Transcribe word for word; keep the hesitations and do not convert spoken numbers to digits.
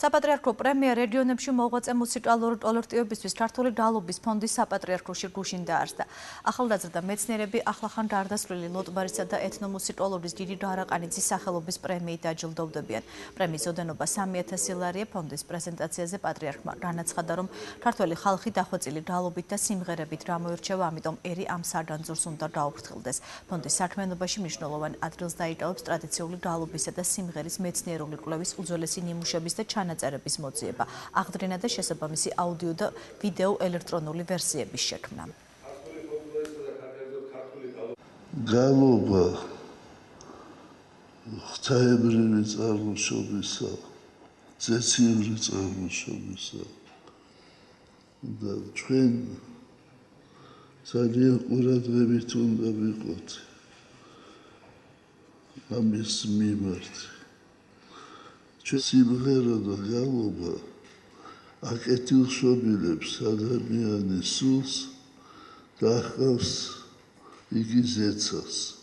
Საპატრიარქო პრემია რეგიონებში მოღვაწეობისათვის ოლორტიებისთვის ქართული გალობის ფონდის საპატრიარქოში გუშინ დაარსდა. Ახალგაზრდა მეცნიერები ახლახან გარდაცვლილი ლოტბარისა და ეთნომუსიკოლოგის დიდი დარაყანიძის სახელობის პრემიით დაჯილდოვდებიან. პრემიის ოდენობა სამი ათასი ლარია. ფონდის პრეზენტაციაზე პატრიარქმა განაცხადა, რომ ქართველი ხალხი დახვეწილი გალობით და სიმღერებით გამოირჩევა, ამიტომ ერი ამ საგანძურს უნდა დაუფრთხილდეს. Ფონდის საქმიანობაში მნიშვნელოვან ადგილს დაიკავებს ტრადიციული გალობისა და სიმღერის მეცნიერული კვლევის უძველესი ნიმუშების და ჩანაწერების მოძიება, აღდგენა და შესაბამისი აუდიო და ვიდეო ელექტრონული ვერსიების შექმნა. გალობა ღვთაებრივი წარმოშობისა, ზეციური წარმოშობისა და ჩვენ ძალიან ყურადღებით უნდა ვიყოთ ამის მიმართ. Ჩვენ სიმღერა და გალობა აკეთილშობილებს ადამიანის სულს და ახლავს იგი ზეცას.